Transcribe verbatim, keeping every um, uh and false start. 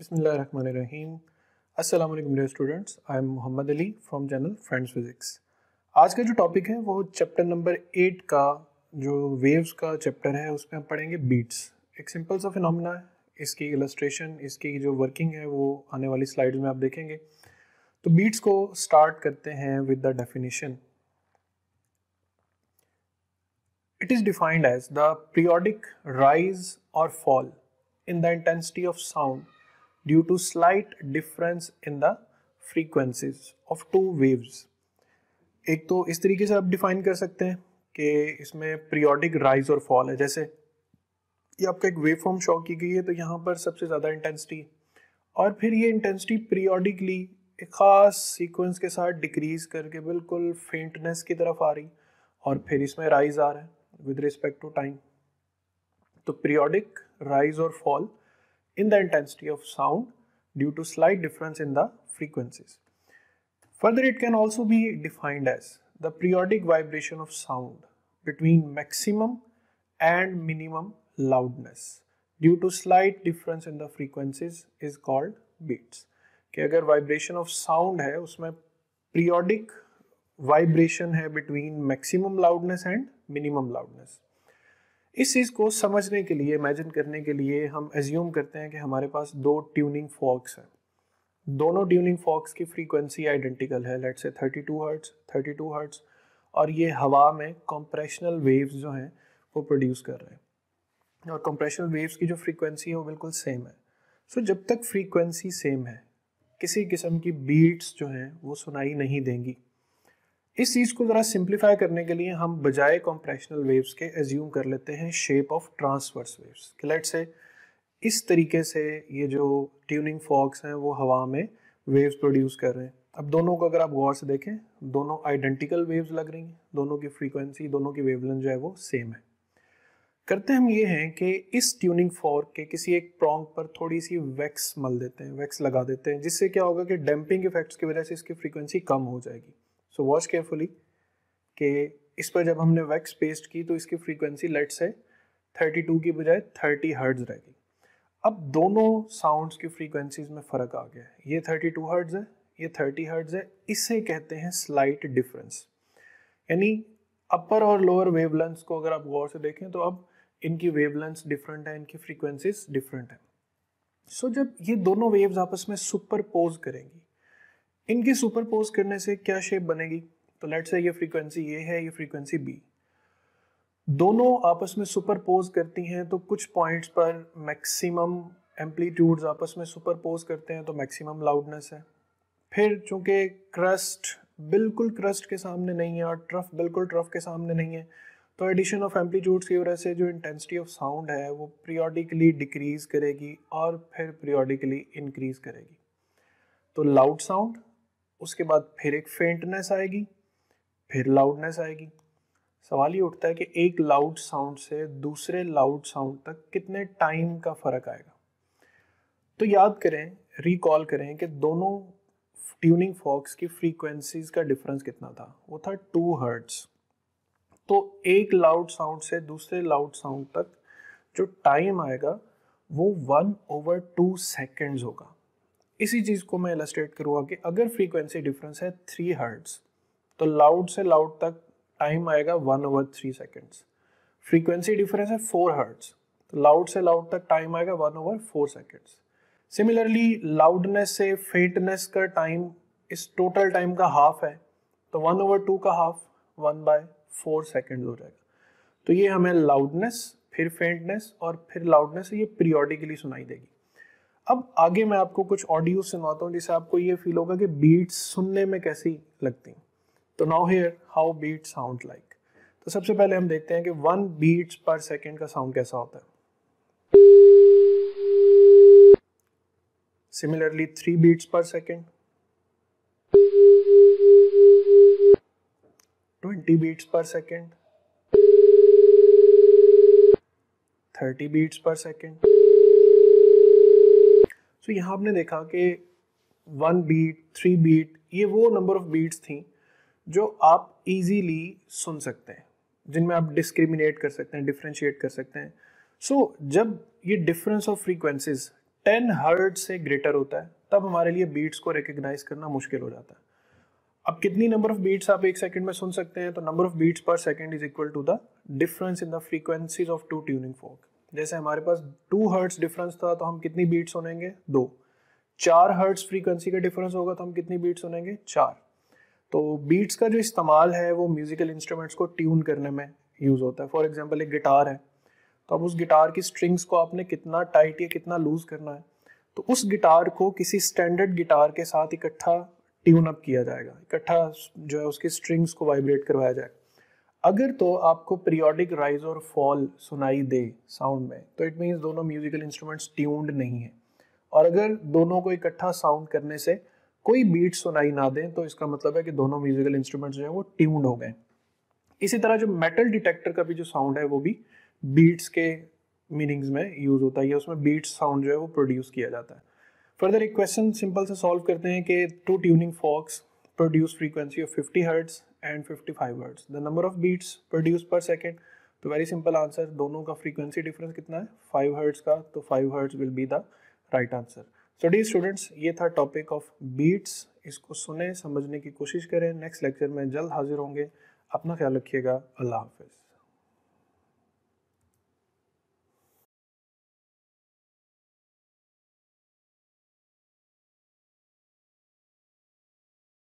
Bismillah ar-Rahman ar-Rahim. Assalamu alaikum dear students. I am Muhammad Ali from channel Friends Physics. आज का जो topic है वो chapter number eight का जो वेव्स का चैप्टर है उसमें हम पढ़ेंगे बीट्स. एक सिंपल सा फिनोमेना है, इसकी इलस्ट्रेशन, इसकी जो वर्किंग है वो आने वाली स्लाइड्स में आप देखेंगे. तो बीट्स को स्टार्ट करते हैं with the definition. It is defined as the periodic rise or fall in the intensity of sound due to slight difference in the frequencies of two waves. एक तो इस तरीके से आप डिफाइन कर सकते हैं कि इसमें पीरियोडिक राइज और फॉल है. जैसे ये आपका एक वेव फॉर्म शो की गई है तो यहाँ पर सबसे ज़्यादा इंटेंसिटी और फिर ये इंटेंसिटी पीरियोडिकली एक ख़ास सीक्वेंस के साथ डिक्रीज करके बिल्कुल फेंटनेस की तरफ आ रही और फिर इसमें राइज आ रहा है with respect to time. So periodic rise or fall in the intensity of sound due to slight difference in the frequencies. Further, it can also be defined as the periodic vibration of sound between maximum and minimum loudness due to slight difference in the frequencies is called beats. कि अगर vibration of sound है उसमें periodic vibration है between maximum loudness and minimum loudness. इस चीज़ को समझने के लिए, इमेजिन करने के लिए हम एज्यूम करते हैं कि हमारे पास दो ट्यूनिंग फॉक्स हैं. दोनों ट्यूनिंग फॉक्स की फ्रीक्वेंसी आइडेंटिकल है, let's say thirty two hertz thirty two hertz, और ये हवा में कंप्रेशनल वेव्स जो हैं वो प्रोड्यूस कर रहे हैं और कंप्रेशनल वेव्स की जो फ्रीक्वेंसी है वो बिल्कुल सेम है. सो so, जब तक फ्रीक्वेंसी सेम है किसी किस्म की बीट्स जो हैं वो सुनाई नहीं देंगी. इस चीज़ को ज़रा सिंप्लीफाई करने के लिए हम बजाय कॉम्प्रेशनल वेव्स के एज्यूम कर लेते हैं shape of transverse waves. Let say इस तरीके से ये जो ट्यूनिंग फॉक्स हैं वो हवा में वेव्स प्रोड्यूस कर रहे हैं. अब दोनों को अगर आप गौर से देखें, दोनों आइडेंटिकल वेव्स लग रही हैं, दोनों की फ्रीक्वेंसी, दोनों की वेवलेंथ जो है वो सेम है. करते हम ये हैं कि इस ट्यूनिंग फॉर्क के किसी एक प्रॉन्ग पर थोड़ी सी वैक्स मल देते हैं, वैक्स लगा देते हैं, जिससे क्या होगा कि डैम्पिंग इफेक्ट्स की वजह से इसकी फ्रीक्वेंसी कम हो जाएगी. सो वॉच केयरफुली कि इस पर जब हमने वैक्स पेस्ट की तो इसकी frequency let's say thirty two की बजाय थर्टी हर्ट्ज़ रहेगी. अब दोनों साउंड्स की फ्रीक्वेंसीज में फ़र्क आ गया है, ये थर्टी टू हर्ट्ज़ है, ये थर्टी हर्ट्ज़ है. इसे कहते हैं स्लाइट डिफरेंस. यानी अपर और लोअर वेवलेंथ्स को अगर आप गौर से देखें तो अब इनकी वेवलेंथ्स डिफरेंट है, इनकी फ्रीक्वेंसीज डिफरेंट है. सो so जब ये दोनों वेव्स आपस में सुपरपोज करेंगी, इनके सुपरपोज करने से क्या शेप बनेगी. तो लेट्स से ये फ्रीक्वेंसी ये है, ये फ्रीक्वेंसी बी, दोनों आपस में सुपरपोज करती हैं तो कुछ पॉइंट्स पर मैक्सिमम एम्पलीट्यूड्स आपस में सुपरपोज करते हैं तो मैक्सिमम लाउडनेस है. फिर चूंकि क्रस्ट बिल्कुल क्रस्ट के सामने नहीं है और ट्रफ बिल्कुल ट्रफ के सामने नहीं है तो एडिशन ऑफ एम्पलीट्यूड्स की वजह से जो इंटेंसिटी ऑफ साउंड है वो पीरियोडिकली डिक्रीज करेगी और फिर पीरियोडिकली इंक्रीज करेगी. तो लाउड साउंड, उसके बाद फिर एक फेंटनेस आएगी, फिर लाउडनेस आएगी. सवाल ये उठता है कि एक लाउड साउंड से दूसरे लाउड साउंड तक कितने टाइम का फ़र्क आएगा. तो याद करें, रिकॉल करें कि दोनों ट्यूनिंग फॉक्स की फ्रीक्वेंसीज का डिफरेंस कितना था, वो था टू हर्ट्ज़. तो एक लाउड साउंड से दूसरे लाउड साउंड तक जो टाइम आएगा वो वन ओवर टू सेकेंड्स होगा. इसी चीज़ को मैं इलस्ट्रेट करूँगा कि अगर फ्रीक्वेंसी डिफरेंस है थ्री हर्ट्ज़ तो लाउड से लाउड तक टाइम आएगा one over three seconds. Frequency difference है फोर हर्ट्ज़ तो लाउड से लाउड तक टाइम आएगा one over four seconds. Similarly loudness से फेंटनेस का टाइम इस टोटल टाइम का हाफ है तो वन ओवर टू का half one by four second हो जाएगा. तो ये हमें लाउडनेस, फिर फेंटनेस और फिर लाउडनेस, ये पीरियोडिकली सुनाई देगी. अब आगे मैं आपको कुछ ऑडियो सुनाता हूँ जिससे आपको ये फील होगा कि बीट्स सुनने में कैसी लगती हैं. तो now hear how beat sound like. तो सबसे पहले हम देखते हैं कि वन बीट्स पर सेकेंड का साउंड कैसा होता है. Similarly three beats per second, twenty beats per second, thirty beats per second. तो यहाँ आपने देखा कि वन बीट, थ्री बीट, ये वो नंबर ऑफ बीट्स थी जो आप इजीली सुन सकते हैं, जिनमें आप डिस्क्रिमिनेट कर सकते हैं, डिफ्रेंशिएट कर सकते हैं. सो so, जब ये difference of frequencies ten hertz से ग्रेटर होता है तब हमारे लिए बीट्स को रिकग्नाइज करना मुश्किल हो जाता है। अब कितनी नंबर ऑफ बीट्स आप एक सेकंड में सुन सकते हैं, तो number of beats per second is equal to the difference in the frequencies of two tuning fork. जैसे हमारे पास टू हर्ट्स डिफरेंस था तो हम कितनी बीट सुनेंगे, दो। चार हर्ट्स फ्रीक्वेंसी का डिफरेंस होगा तो हम कितनी बीट सुनेंगे, चार। तो बीट्स का जो इस्तेमाल है वो म्यूजिकल इंस्ट्रूमेंट्स को ट्यून करने में यूज़ होता है। फॉर एग्जाम्पल एक गिटार है, तो अब उस गिटार की स्ट्रिंग्स को आपने कितना टाइट या कितना लूज करना है, तो उस गिटार को किसी स्टैंडर्ड गिटार के साथ इकट्ठा ट्यून अप किया जाएगा, इकट्ठा जो है उसकी स्ट्रिंग्स को वाइब्रेट करवाया जाएगा। अगर तो आपको पीरियोडिक राइज और फॉल सुनाई दे साउंड में, तो इट मीन्स दोनों म्यूजिकल इंस्ट्रूमेंट्स ट्यून्ड नहीं है। और अगर दोनों को इकट्ठा साउंड करने से कोई बीट सुनाई ना दें तो इसका मतलब है कि दोनों म्यूजिकल इंस्ट्रूमेंट्स जो है वो ट्यून्ड हो गए। इसी तरह जो मेटल डिटेक्टर का भी जो साउंड है वो भी बीट्स के मीनिंग्स में यूज़ होता है, या उसमें बीट्स साउंड जो है वो प्रोड्यूस किया जाता है। फर्दर एक क्वेश्चन सिंपल से सॉल्व करते हैं कि two tuning forks produce frequency of fifty hertz and fifty five hertz, the number of beats produce per second. तो वेरी सिंपल आंसर, दोनों का फ्रीक्वेंसी डिफरेंस कितना है, फाइव हर्ट्स का, तो five hertz will be the right answer. So dear students, ये था topic of beats. इसको सुने, समझने की कोशिश करें। नेक्स्ट लेक्चर में जल्द हाजिर होंगे। अपना ख्याल रखिएगा। अल्लाह हाफिज़।